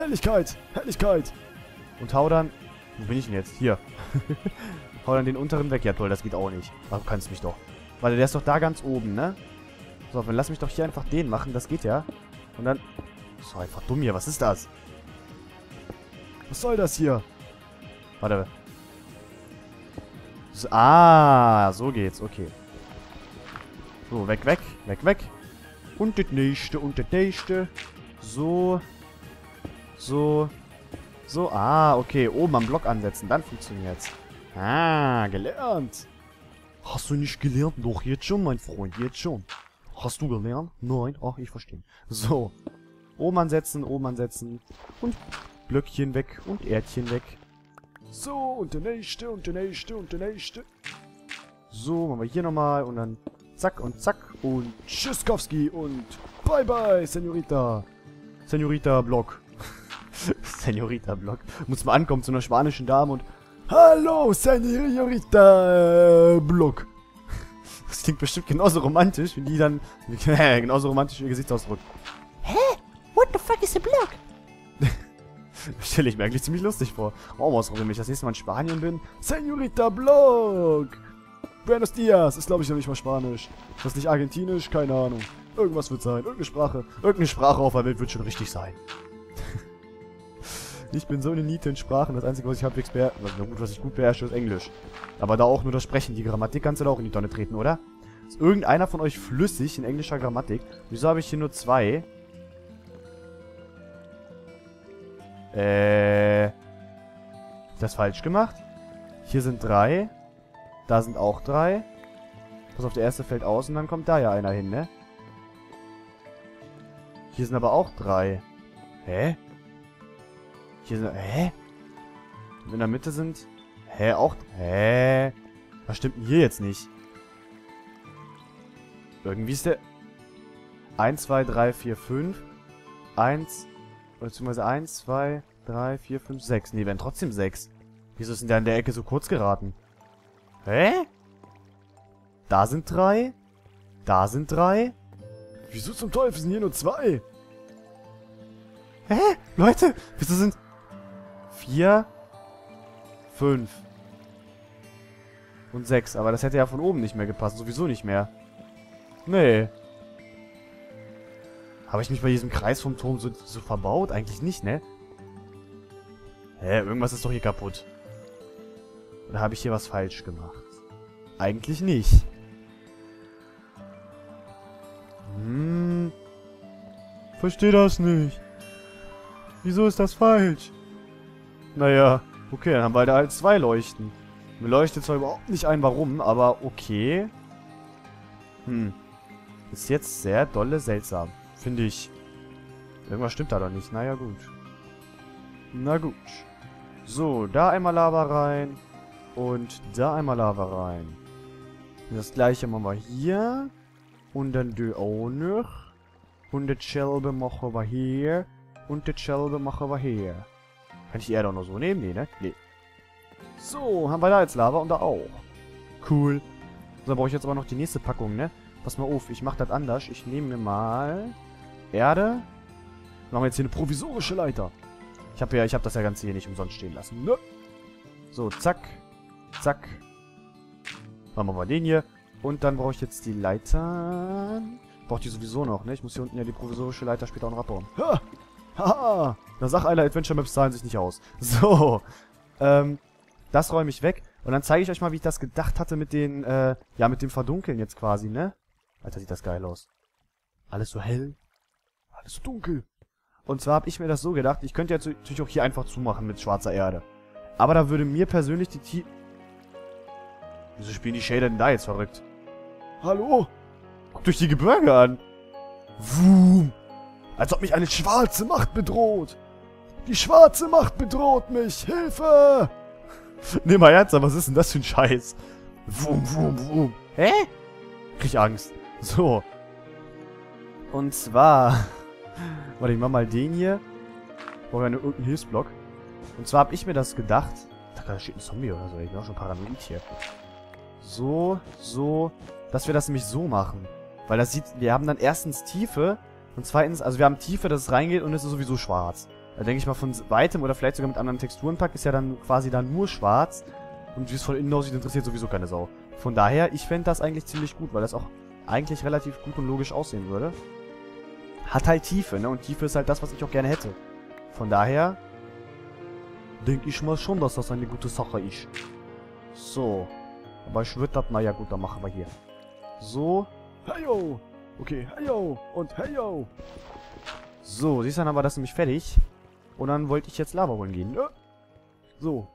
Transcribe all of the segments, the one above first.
Helligkeit, Helligkeit. Und hau dann... Wo bin ich denn jetzt? Hier. Hau dann den unteren weg. Ja toll, das geht auch nicht. Aber du kannst mich doch. Warte, der ist doch da ganz oben, ne? So, dann lass mich doch hier einfach den machen. Das geht ja. Und dann... So, einfach dumm hier. Was ist das? Was soll das hier? Warte. So, ah, so geht's. Okay. So, weg, weg. Weg, weg. Und das nächste. Und das nächste. So... So. So. Ah, okay. Oben am Block ansetzen. Dann funktioniert's. Ah, gelernt. Hast du nicht gelernt? Doch, jetzt schon, mein Freund. Jetzt schon. Hast du gelernt? Nein. Ach, ich verstehe. So. Oben ansetzen, oben ansetzen. Und Blöckchen weg und Erdchen weg. So, und der nächste, und der nächste, und der nächste. So, machen wir hier nochmal. Und dann zack und zack. Und Tschaikowski. Und bye bye, Senorita. Senorita Block. Senorita-Block. Muss mal ankommen zu einer spanischen Dame und... Hallo, Senorita-Block. Das klingt bestimmt genauso romantisch, wie die dann... genauso romantisch wie ihr Gesichtsausdruck. Hä? What the fuck is a block? Stelle ich mir eigentlich ziemlich lustig vor. Oh, was warum ich das nächste Mal in Spanien bin? Senorita-Block. Buenos Dias. Ist, glaube ich, noch nicht mal Spanisch. Ist das nicht argentinisch? Keine Ahnung. Irgendwas wird sein. Irgendeine Sprache. Irgendeine Sprache auf der Welt wird schon richtig sein. Ich bin so eine Niete in Sprachen. Das Einzige, was ich halbwegs beherrsche, was ich gut beherrsche, ist Englisch. Aber da auch nur das Sprechen. Die Grammatik kannst du da auch in die Tonne treten, oder? Ist irgendeiner von euch flüssig in englischer Grammatik? Wieso habe ich hier nur zwei? Das falsch gemacht. Hier sind drei. Da sind auch drei. Pass auf, der erste fällt aus und dann kommt da ja einer hin, ne? Hier sind aber auch drei. Hä? Hier sind... Hä? Und in der Mitte sind... Hä? Auch... Hä? Was stimmt denn hier jetzt nicht? Irgendwie ist der... 1, 2, 3, 4, 5... 1... Beziehungsweise 1, 2, 3, 4, 5, 6... Ne, wären trotzdem 6. Wieso ist denn der in der Ecke so kurz geraten? Hä? Da sind 3... Da sind 3... Wieso zum Teufel sind hier nur 2? Hä? Leute! Wieso sind... 4, 5 und 6. Aber das hätte ja von oben nicht mehr gepasst. Sowieso nicht mehr. Nee. Habe ich mich bei diesem Kreis vom Turm so verbaut? Eigentlich nicht, ne? Hä? Irgendwas ist doch hier kaputt. Oder habe ich hier was falsch gemacht? Eigentlich nicht. Hm. Verstehe das nicht. Wieso ist das falsch? Naja, okay, dann haben wir da halt zwei Leuchten. Mir leuchtet zwar überhaupt nicht ein, warum, aber okay. Hm. Ist jetzt sehr dolle seltsam, finde ich. Irgendwas stimmt da doch nicht. Naja, gut. Na gut. So, da einmal Lava rein. Und da einmal Lava rein. Das gleiche machen wir hier. Und dann die auch noch. Und das selbe machen wir hier. Und das selbe machen wir hier. Kann ich die Erde auch noch so nehmen? Nee, ne? Nee. So, haben wir da jetzt Lava und da auch. Cool. So, dann brauche ich jetzt aber noch die nächste Packung, ne? Pass mal auf, ich mache das anders. Ich nehme mir mal Erde. Machen wir jetzt hier eine provisorische Leiter. Ich habe das ja Ganze hier nicht umsonst stehen lassen, ne? So, zack. Zack. Machen wir mal den hier. Und dann brauche ich jetzt die Leiter. Brauche die sowieso noch, ne? Ich muss hier unten ja die provisorische Leiter später auch noch abbauen. Ha! Haha, na sag einer, Adventure Maps zahlen sich nicht aus. So, das räume ich weg. Und dann zeige ich euch mal, wie ich das gedacht hatte mit den, ja, mit dem Verdunkeln jetzt quasi, ne? Alter, sieht das geil aus. Alles so hell, alles so dunkel. Und zwar habe ich mir das so gedacht, ich könnte jetzt natürlich auch hier einfach zumachen mit schwarzer Erde. Aber da würde mir persönlich die Wieso spielen die Shader denn da jetzt verrückt? Hallo? Guckt euch die Gebirge an. Wumm. Als ob mich eine schwarze Macht bedroht. Die schwarze Macht bedroht mich. Hilfe! Nimm mal ernst, was ist denn das für ein Scheiß? Wum, wum, wum. Hä? Krieg ich Angst. So. Und zwar... Warte, ich mach mal den hier. Brauchen wir irgendeinen Hilfsblock. Und zwar habe ich mir das gedacht... Da steht ein Zombie oder so. Ich bin auch schon paranoid hier. So, so. Dass wir das nämlich so machen. Weil das sieht... Wir haben dann erstens Tiefe... Und zweitens, also wir haben Tiefe, dass es reingeht und es ist sowieso schwarz. denke ich mal, von weitem oder vielleicht sogar mit anderen Texturenpack ist ja dann quasi da nur schwarz. Und wie es von innen aussieht, interessiert sowieso keine Sau. Von daher, ich fände das eigentlich ziemlich gut, weil das auch eigentlich relativ gut und logisch aussehen würde. Hat halt Tiefe, ne? Und Tiefe ist halt das, was ich auch gerne hätte. Von daher denke ich mal schon, dass das eine gute Sache ist. So. Aber ich würde das, naja gut, dann machen wir hier. So. Heyo! Okay, heyo! Und heyo! So, siehst du, dann haben wir das nämlich fertig. Und dann wollte ich jetzt Lava holen gehen. Ja. So.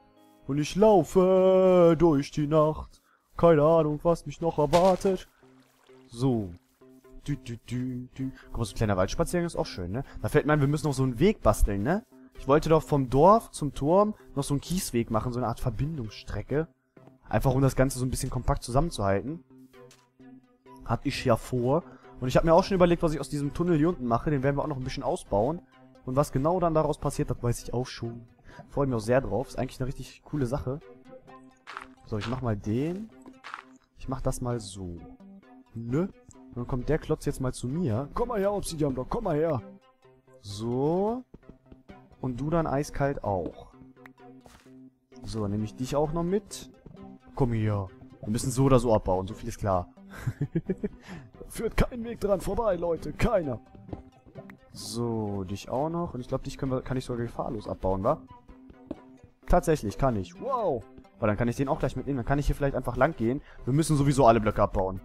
Und ich laufe durch die Nacht. Keine Ahnung, was mich noch erwartet. So. Guck mal, so ein kleiner Waldspaziergang ist auch schön, ne? Da fällt mir ein, wir müssen noch so einen Weg basteln, ne? Ich wollte doch vom Dorf zum Turm noch so einen Kiesweg machen, so eine Art Verbindungsstrecke. Einfach, um das Ganze so ein bisschen kompakt zusammenzuhalten. Hatte ich ja vor. Und ich habe mir auch schon überlegt, was ich aus diesem Tunnel hier unten mache. Den werden wir auch noch ein bisschen ausbauen. Und was genau dann daraus passiert, das weiß ich auch schon. Freue mich auch sehr drauf. Ist eigentlich eine richtig coole Sache. So, ich mach mal den. Ich mach das mal so. Nö. Und dann kommt der Klotz jetzt mal zu mir. Komm mal her, Obsidianblock, komm mal her. So. Und du dann eiskalt auch. So, dann nehme ich dich auch noch mit. Komm hier. Wir müssen so oder so abbauen, so viel ist klar. Führt kein Weg dran vorbei, Leute. Keiner. So, dich auch noch. Und ich glaube, dich kann ich sogar gefahrlos abbauen, wa? Tatsächlich, kann ich. Wow. Weil dann kann ich den auch gleich mitnehmen. Dann kann ich hier vielleicht einfach lang gehen. Wir müssen sowieso alle Blöcke abbauen.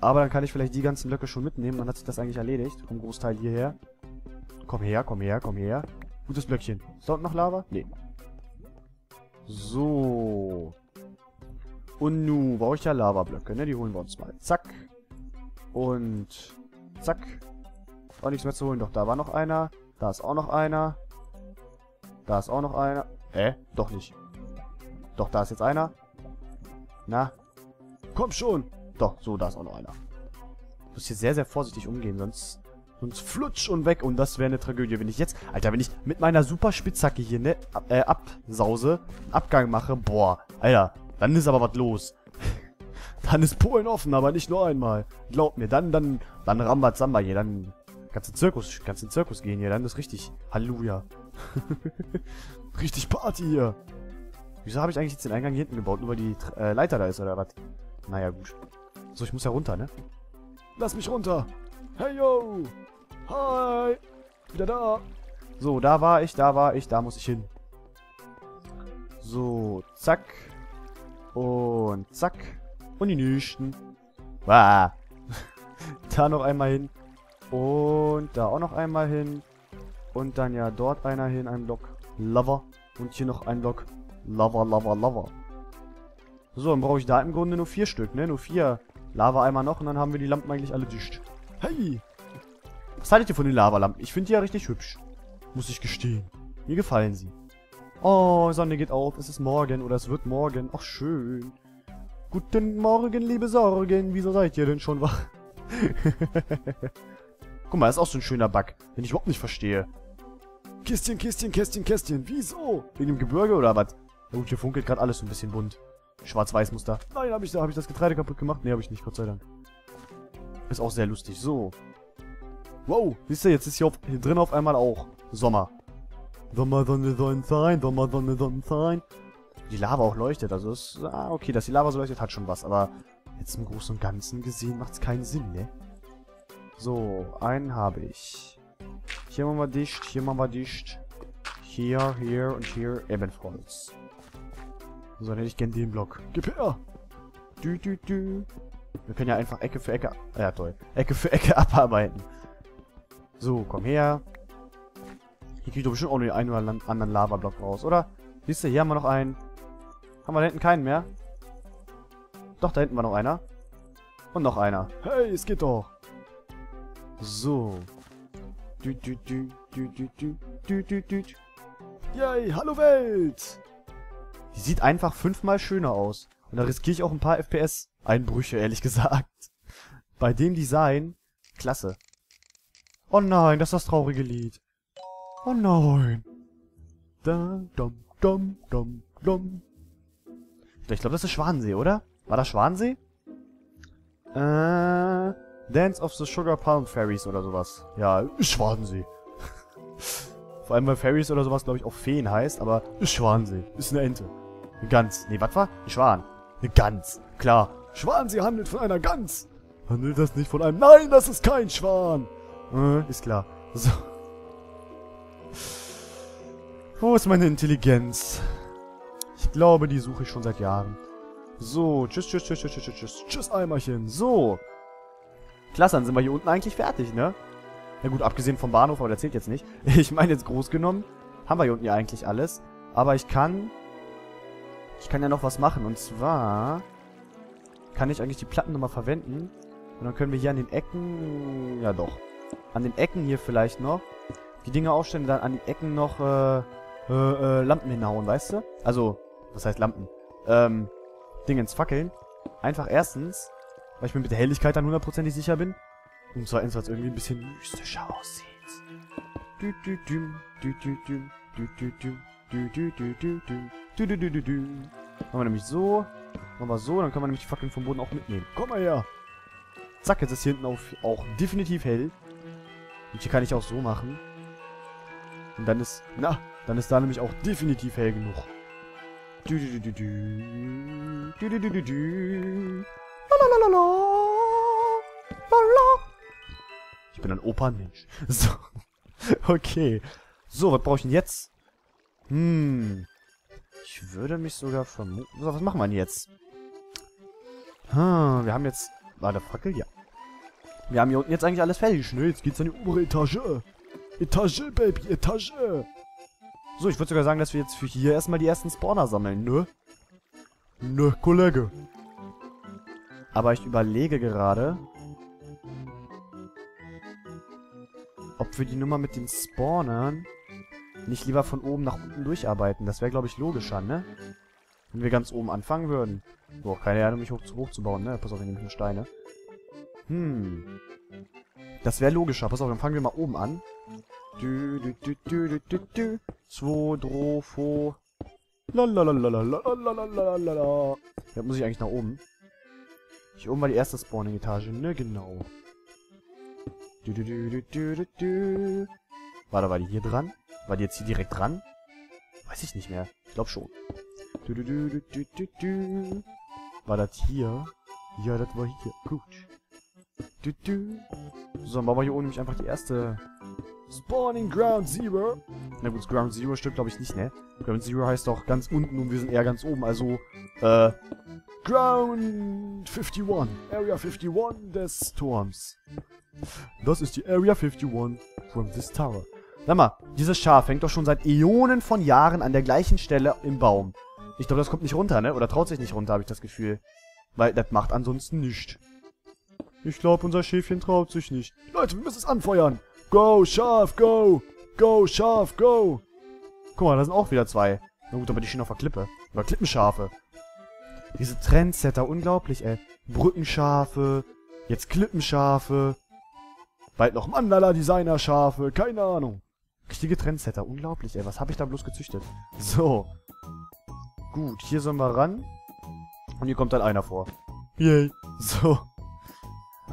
Aber dann kann ich vielleicht die ganzen Blöcke schon mitnehmen. Dann hat sich das eigentlich erledigt. Vom Großteil hierher. Komm her, komm her, komm her. Gutes Blöckchen. Ist da unten noch Lava? Nee. So. Und nu brauche ich ja Lavablöcke, ne? Die holen wir uns mal. Zack. Und zack. Auch nichts mehr zu holen. Doch, da war noch einer. Da ist auch noch einer. Da ist auch noch einer. Hä? Doch nicht. Doch, da ist jetzt einer. Na? Komm schon! Doch, so, da ist auch noch einer. Ich muss hier sehr, sehr vorsichtig umgehen, sonst flutsch und weg. Und das wäre eine Tragödie, wenn ich jetzt... Alter, wenn ich mit meiner super Spitzhacke hier, ne? Absause. Abgang mache. Boah, Alter. Dann ist aber was los. Dann ist Polen offen, aber nicht nur einmal. Glaubt mir, dann Rambazamba hier, dann kannst in Zirkus gehen hier, dann ist richtig. Halleluja. Richtig Party hier. Wieso habe ich eigentlich jetzt den Eingang hier hinten gebaut, nur weil die Leiter da ist oder was? Naja, gut. So, ich muss ja runter, ne? Lass mich runter. Hey, yo. Hi. Wieder da. So, da war ich, da muss ich hin. So, zack. Und zack. Und die nächsten. Wow. Da noch einmal hin. Und da auch noch einmal hin. Und dann ja dort einer hin. Ein Block Lava. Und hier noch ein Block Lava, Lava, Lava. So, dann brauche ich da im Grunde nur 4 Stück, ne? Nur 4 Lava-Eimer noch. Und dann haben wir die Lampen eigentlich alle dicht. Hey! Was haltet ihr von den Lavalampen? Ich finde die ja richtig hübsch. Muss ich gestehen. Mir gefallen sie. Oh, Sonne geht auf, es ist morgen oder es wird morgen. Ach, schön. Guten Morgen, liebe Sorgen. Wieso seid ihr denn schon wach? Guck mal, das ist auch so ein schöner Bug, den ich überhaupt nicht verstehe. Kistchen, Kistchen, Kästchen, Kästchen. Wieso? Wegen dem Gebirge oder was? Na gut, hier funkelt gerade alles so ein bisschen bunt. Schwarz-Weiß-Muster. Nein, hab ich das Getreide kaputt gemacht? Nee, habe ich nicht, Gott sei Dank. Ist auch sehr lustig. So. Wow, wisst ihr, jetzt ist hier drin auf einmal auch Sommer. Sommer, Sonne, Sonnenschein. Die Lava auch leuchtet, also ist... Ah, okay, dass die Lava so leuchtet, hat schon was, aber... Jetzt im Großen und Ganzen gesehen macht's keinen Sinn, ne? So, einen habe ich. Hier machen wir dicht, hier machen wir dicht. Hier und hier ebenfalls. So, dann hätte ich gern den Block. Gib her! Wir können ja einfach Ecke für Ecke... Ja, toll. Ecke für Ecke abarbeiten. So, komm her. Hier kriege ich doch bestimmt auch nur den einen oder anderen Lava-Block raus, oder? Siehst du, hier haben wir noch einen. Haben wir da hinten keinen mehr? Doch, da hinten war noch einer. Und noch einer. Hey, es geht doch. So. Yay, hallo Welt! Die sieht einfach 5-mal schöner aus. Und da riskiere ich auch ein paar FPS-Einbrüche, ehrlich gesagt. Bei dem Design. Klasse. Oh nein, das ist das traurige Lied. Oh nein. Da, dum, dum, dum, dum. Ich glaube, das ist Schwansee, oder? War das Schwansee? Dance of the Sugar Palm Fairies oder sowas. Ja, Schwansee. Vor allem, weil Fairies oder sowas, glaube ich, auch Feen heißt, aber ist Schwansee. Ist eine Ente. Eine Gans. Nee, was war? Ein Schwan. Eine Gans. Klar. Schwansee handelt von einer Gans. Handelt das nicht von einem... Nein, das ist kein Schwan. Ist klar. So. Wo ist meine Intelligenz? Ich glaube, die suche ich schon seit Jahren. So, tschüss, tschüss, tschüss, tschüss, tschüss, tschüss, tschüss, Eimerchen. So. Klasse, dann sind wir hier unten eigentlich fertig, ne? Na gut, abgesehen vom Bahnhof, aber der zählt jetzt nicht. Ich meine jetzt groß genommen, haben wir hier unten ja eigentlich alles. Aber ich kann ja noch was machen. Und zwar kann ich eigentlich die Platten nochmal verwenden. Und dann können wir hier an den Ecken, ja doch, an den Ecken hier vielleicht noch die Dinge aufstellen, dann an den Ecken noch Lampen hinhauen, weißt du? Also, was heißt Lampen? Dingens, Fackeln. Einfach erstens, weil ich mir mit der Helligkeit dann hundertprozentig sicher bin. Und zweitens, weil es irgendwie ein bisschen mystischer aussieht. Machen wir nämlich so. Machen wir so, dann können wir nämlich die Fackeln vom Boden auch mitnehmen. Komm mal her! Zack, jetzt ist hier hinten auch definitiv hell. Und hier kann ich auch so machen. Und dann ist... Na, dann ist da nämlich auch definitiv hell genug. Ich bin ein Opernmensch. So. Okay. So, was brauche ich denn jetzt? Ich würde mich sogar vermuten... So, was machen wir denn jetzt? Wir haben jetzt... War der Fackel? Ja. Wir haben hier unten jetzt eigentlich alles fertig. Schnell, jetzt geht's an die obere Etage. Etage, Baby, Etage. So, ich würde sogar sagen, dass wir jetzt für hier erstmal die ersten Spawner sammeln, ne? Ne, Kollege. Aber ich überlege gerade, ob wir die Nummer mit den Spawnern nicht lieber von oben nach unten durcharbeiten. Das wäre, glaube ich, logischer, ne? Wenn wir ganz oben anfangen würden. Boah, keine Ahnung, mich hoch zu bauen, ne? Pass auf, ich nehme Steine. Das wäre logischer. Pass auf, dann fangen wir mal oben an. 2, Dro, Fo. Lalalalalalalalala. Ja, muss ich eigentlich nach oben. Hier oben war die erste Spawning-Etage, ne? Genau. Warte, war die hier dran? War die jetzt hier direkt dran? Weiß ich nicht mehr. Ich glaube schon. War das hier? Ja, das war hier. Gut. So, dann bauen wir hier oben nämlich einfach die erste Spawning Ground Zero. Na gut, Ground Zero stimmt glaube ich nicht, ne? Ground Zero heißt doch ganz unten und wir sind eher ganz oben, also Ground 51, Area 51 des Turms. Das ist die Area 51 from this tower. Sag mal, dieses Schaf hängt doch schon seit Äonen von Jahren an der gleichen Stelle im Baum. Ich glaube, das kommt nicht runter, ne? Oder traut sich nicht runter, habe ich das Gefühl. Weil das macht ansonsten nichts. Ich glaube, unser Schäfchen traut sich nicht. Leute, wir müssen es anfeuern. Go, Schaf, go. Go, Schaf, go. Guck mal, da sind auch wieder zwei. Na gut, aber die stehen auf der Klippe. Oder Klippenschafe. Diese Trendsetter, unglaublich, ey. Brückenschafe. Jetzt Klippenschafe. Bald noch Mandala-Designer-Schafe. Keine Ahnung. Richtige Trendsetter, unglaublich, ey. Was habe ich da bloß gezüchtet? So. Gut, hier sollen wir ran. Und hier kommt dann einer vor. Yay. So.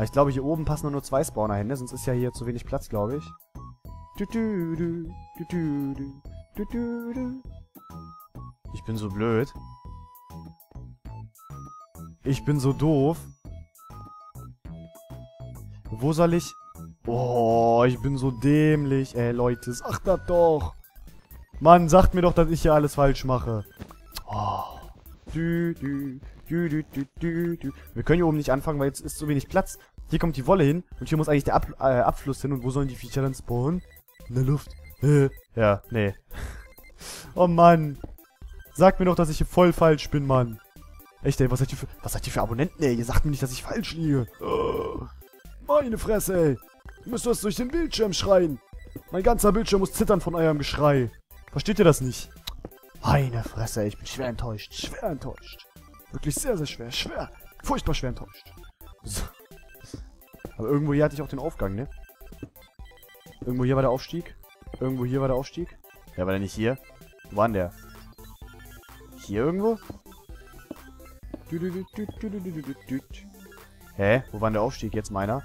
Ich glaube, hier oben passen nur zwei Spawner hin, ne? Sonst ist ja hier zu wenig Platz, glaube ich. Ich bin so blöd. Ich bin so doof. Wo soll ich... Oh, ich bin so dämlich. Ey, Leute, sagt das doch. Mann, sagt mir doch, dass ich hier alles falsch mache. Oh. Wir können hier oben nicht anfangen, weil jetzt ist so wenig Platz. Hier kommt die Wolle hin und hier muss eigentlich der Abfluss hin. Und wo sollen die Viecher dann spawnen? In der Luft. Ja, nee. Oh Mann. Sagt mir doch, dass ich hier voll falsch bin, Mann. Echt, ey, was seid ihr für Abonnenten, ey? Ihr sagt mir nicht, dass ich falsch liege. Oh, meine Fresse, ey. Ihr müsst das durch den Bildschirm schreien. Mein ganzer Bildschirm muss zittern von eurem Geschrei. Versteht ihr das nicht? Meine Fresse, ey. Ich bin schwer enttäuscht. Schwer enttäuscht. Wirklich sehr, sehr schwer. Schwer. Furchtbar schwer enttäuscht. So. Aber irgendwo hier hatte ich auch den Aufgang, ne? Irgendwo hier war der Aufstieg. Irgendwo hier war der Aufstieg. Ja, war der nicht hier? Wo war denn der? Hier irgendwo? Hä? Wo war denn der Aufstieg? Jetzt meiner?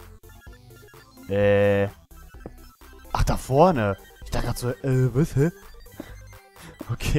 Ach, da vorne. Ich dachte gerade so, was, hä? Okay.